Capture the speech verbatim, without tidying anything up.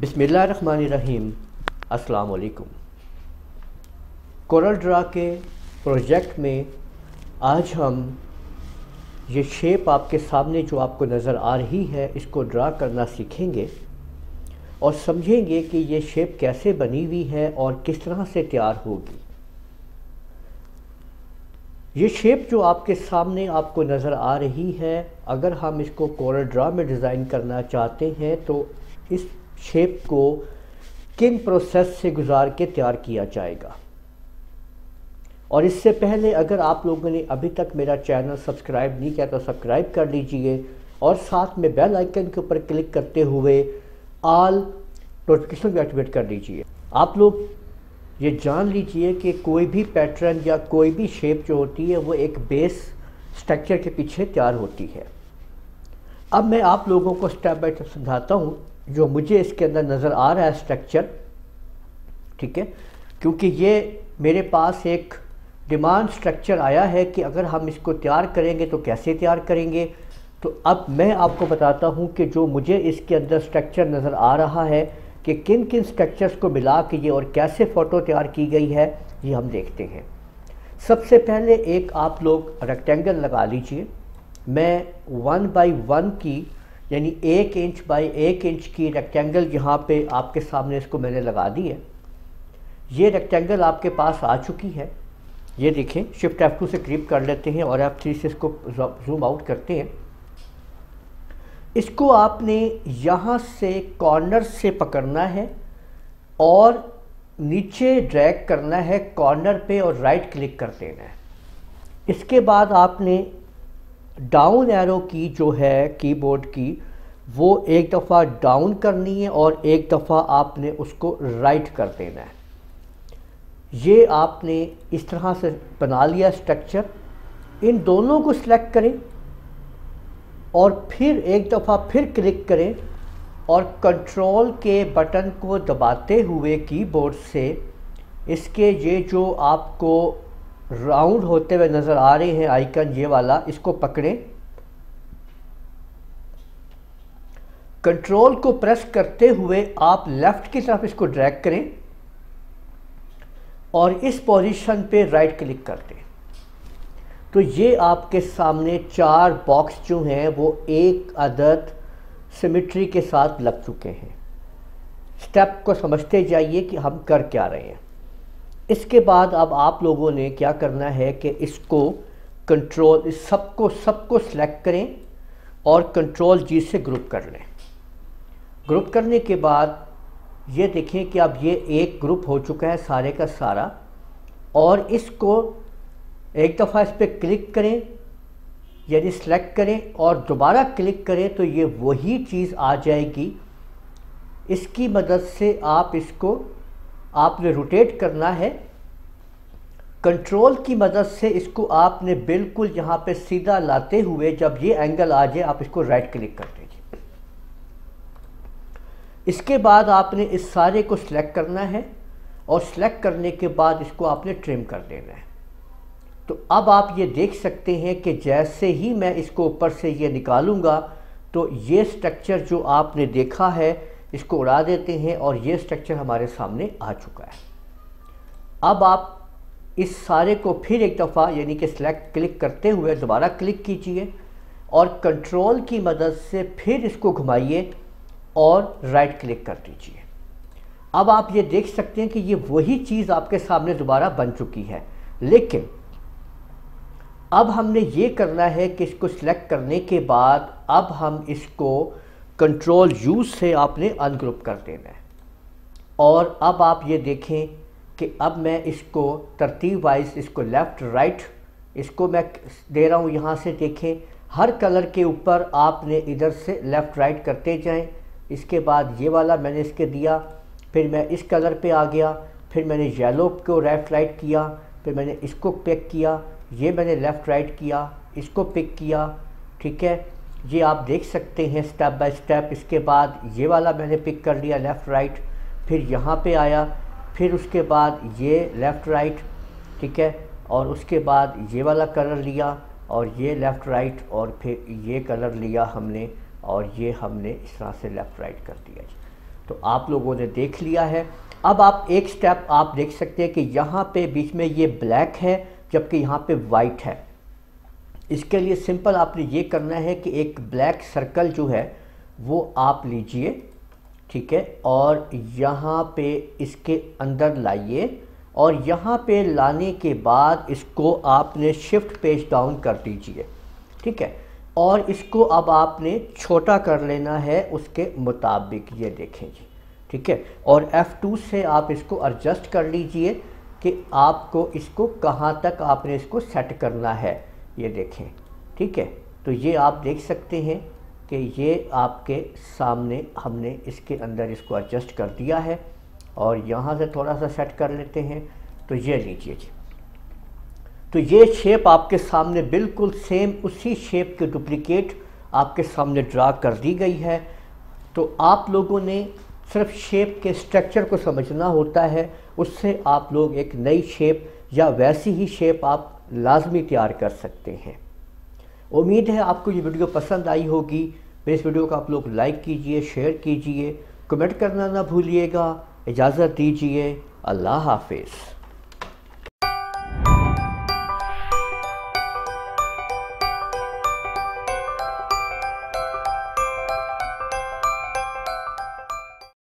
बिस्मिल्लाहिर्रहमानिर्रहीम, अस्सलामुअलैकुम। Corel Draw के प्रोजेक्ट में आज हम ये शेप आपके सामने जो आपको नज़र आ रही है इसको ड्रा करना सीखेंगे और समझेंगे कि ये शेप कैसे बनी हुई है और किस तरह से तैयार होगी। ये शेप जो आपके सामने आपको नज़र आ रही है, अगर हम इसको कोरल ड्रा में डिज़ाइन करना चाहते हैं तो इस शेप को किन प्रोसेस से गुजार के तैयार किया जाएगा। और इससे पहले अगर आप लोगों ने अभी तक मेरा चैनल सब्सक्राइब नहीं किया तो सब्सक्राइब कर लीजिए और साथ में बेल आइकन के ऊपर क्लिक करते हुए ऑल नोटिफिकेशन भी एक्टिवेट कर लीजिए। आप लोग ये जान लीजिए कि कोई भी पैटर्न या कोई भी शेप जो होती है वो एक बेस स्ट्रक्चर के पीछे तैयार होती है। अब मैं आप लोगों को स्टेप बाय स्टेप समझाता हूँ जो मुझे इसके अंदर नज़र आ रहा है स्ट्रक्चर, ठीक है, क्योंकि ये मेरे पास एक डिमांड स्ट्रक्चर आया है कि अगर हम इसको तैयार करेंगे तो कैसे तैयार करेंगे। तो अब मैं आपको बताता हूं कि जो मुझे इसके अंदर स्ट्रक्चर नज़र आ रहा है कि किन किन स्ट्रक्चर्स को मिला के ये और कैसे फ़ोटो तैयार की गई है, ये हम देखते हैं। सबसे पहले एक आप लोग रेक्टेंगल लगा लीजिए। मैं वन बाई वन की यानी एक इंच बाई एक इंच की रेक्टेंगल यहाँ पे आपके सामने इसको मैंने लगा दी है। ये रेक्टेंगल आपके पास आ चुकी है, ये देखें। शिफ्ट एफ टू से क्रीप कर लेते हैं और एफ थ्री से इसको जूम आउट करते हैं। इसको आपने यहाँ से कॉर्नर से पकड़ना है और नीचे ड्रैग करना है कॉर्नर पे और राइट क्लिक कर देना है। इसके बाद आपने डाउन एरो की जो है कीबोर्ड की वो एक दफ़ा डाउन करनी है और एक दफ़ा आपने उसको राइट कर देना है। ये आपने इस तरह से बना लिया स्ट्रक्चर। इन दोनों को सिलेक्ट करें और फिर एक दफ़ा फिर क्लिक करें और कंट्रोल के बटन को दबाते हुए कीबोर्ड से इसके ये जो आपको राउंड होते हुए नज़र आ रहे हैं आइकन, ये वाला, इसको पकड़ें, कंट्रोल को प्रेस करते हुए आप लेफ़्ट की तरफ इसको ड्रैग करें और इस पोजीशन पे राइट क्लिक कर दें। तो ये आपके सामने चार बॉक्स जो हैं वो एक अदद सिमेट्री के साथ लग चुके हैं। स्टेप को समझते जाइए कि हम कर क्या रहे हैं। इसके बाद अब आप लोगों ने क्या करना है कि इसको कंट्रोल, इस सबको सबको सेलेक्ट करें और कंट्रोल जी से ग्रुप कर लें। ग्रुप करने के बाद ये देखें कि अब ये एक ग्रुप हो चुका है सारे का सारा। और इसको एक दफ़ा इस पर क्लिक करें यानी सेलेक्ट करें और दोबारा क्लिक करें तो ये वही चीज़ आ जाएगी। इसकी मदद से आप इसको आपने रोटेट करना है। कंट्रोल की मदद से इसको आपने बिल्कुल यहाँ पे सीधा लाते हुए जब ये एंगल आ जाए आप इसको राइट क्लिक कर दीजिए। इसके बाद आपने इस सारे को सिलेक्ट करना है और सिलेक्ट करने के बाद इसको आपने ट्रिम कर देना है। तो अब आप ये देख सकते हैं कि जैसे ही मैं इसको ऊपर से ये निकालूंगा तो ये स्ट्रक्चर जो आपने देखा है इसको उड़ा देते हैं और ये स्ट्रक्चर हमारे सामने आ चुका है। अब आप इस सारे को फिर एक दफ़ा यानी कि सेलेक्ट क्लिक करते हुए दोबारा क्लिक कीजिए और कंट्रोल की मदद से फिर इसको घुमाइए और राइट क्लिक कर दीजिए। अब आप ये देख सकते हैं कि ये वही चीज़ आपके सामने दोबारा बन चुकी है, लेकिन अब हमने ये करना है कि इसको सेलेक्ट करने के बाद अब हम इसको कंट्रोल यू से आपने अनग्रुप कर देना है। और अब आप ये देखें कि अब मैं इसको तरतीब वाइज इसको लेफ़्ट राइट इसको मैं दे रहा हूँ। यहाँ से देखें हर कलर के ऊपर आपने इधर से लेफ़्ट राइट करते जाएं। इसके बाद ये वाला मैंने इसके दिया, फिर मैं इस कलर पे आ गया, फिर मैंने येलो को लेफ़्ट राइट किया, फिर मैंने इसको पिक किया, ये मैंने लेफ़्ट राइट किया, इसको पिक किया, ठीक है, ये आप देख सकते हैं स्टेप बाय स्टेप। इसके बाद ये वाला मैंने पिक कर लिया लेफ़्ट राइट, फिर यहाँ पे आया, फिर उसके बाद ये लेफ़्ट राइट, ठीक है, और उसके बाद ये वाला कलर लिया और ये लेफ़्ट राइट और फिर ये कलर लिया हमने और ये हमने इस तरह से लेफ़्ट राइट कर दिया। तो आप लोगों ने देख लिया है। अब आप एक स्टेप आप देख सकते हैं कि यहाँ पे बीच में ये ब्लैक है जबकि यहाँ पे वाइट है। इसके लिए सिंपल आपने ये करना है कि एक ब्लैक सर्कल जो है वो आप लीजिए, ठीक है, और यहाँ पे इसके अंदर लाइए और यहाँ पे लाने के बाद इसको आपने शिफ्ट पेज डाउन कर दीजिए, ठीक है, और इसको अब आपने छोटा कर लेना है उसके मुताबिक, ये देखें जी, ठीक है, और एफ टू से आप इसको एडजस्ट कर लीजिए कि आपको इसको कहाँ तक आपने इसको सेट करना है, ये देखें, ठीक है। तो ये आप देख सकते हैं कि ये आपके सामने हमने इसके अंदर इसको एडजस्ट कर दिया है और यहाँ से थोड़ा सा सेट कर लेते हैं, तो ये लीजिए जी। तो ये शेप आपके सामने बिल्कुल सेम उसी शेप की डुप्लीकेट आपके सामने ड्रा कर दी गई है। तो आप लोगों ने सिर्फ शेप के स्ट्रक्चर को समझना होता है, उससे आप लोग एक नई शेप या वैसी ही शेप आप लाजमी तैयार कर सकते हैं। उम्मीद है आपको ये वीडियो पसंद आई होगी। मेरे इस वीडियो को आप लोग लाइक कीजिए, शेयर कीजिए, कमेंट करना ना भूलिएगा। इजाज़त दीजिए, अल्लाह हाफिज़।